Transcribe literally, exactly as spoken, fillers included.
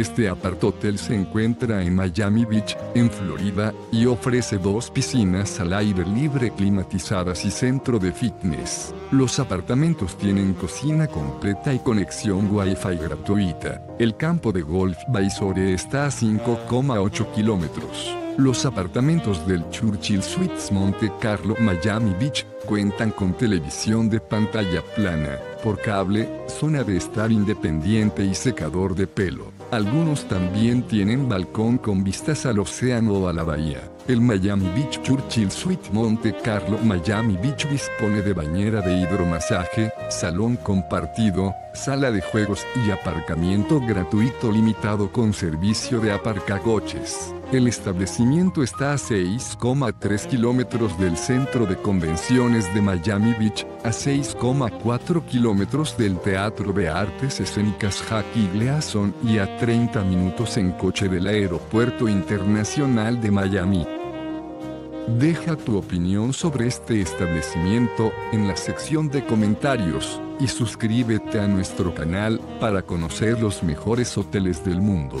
Este apart hotel se encuentra en Miami Beach, en Florida, y ofrece dos piscinas al aire libre climatizadas y centro de fitness. Los apartamentos tienen cocina completa y conexión Wi-Fi gratuita. El campo de golf Bayshore está a cinco coma ocho kilómetros. Los apartamentos del Churchill Suites Monte Carlo Miami Beach cuentan con televisión de pantalla plana, por cable, zona de estar independiente y secador de pelo. Algunos también tienen balcón con vistas al océano o a la bahía. El Miami Beach Churchill Suites Monte Carlo Miami Beach dispone de bañera de hidromasaje, salón compartido, sala de juegos y aparcamiento gratuito limitado con servicio de aparcacoches. El establecimiento está a seis coma tres kilómetros del centro de convenciones de Miami Beach, a seis coma cuatro kilómetros del Teatro de Artes Escénicas Jackie Gleason y a treinta minutos en coche del Aeropuerto Internacional de Miami. Deja tu opinión sobre este establecimiento en la sección de comentarios y suscríbete a nuestro canal para conocer los mejores hoteles del mundo.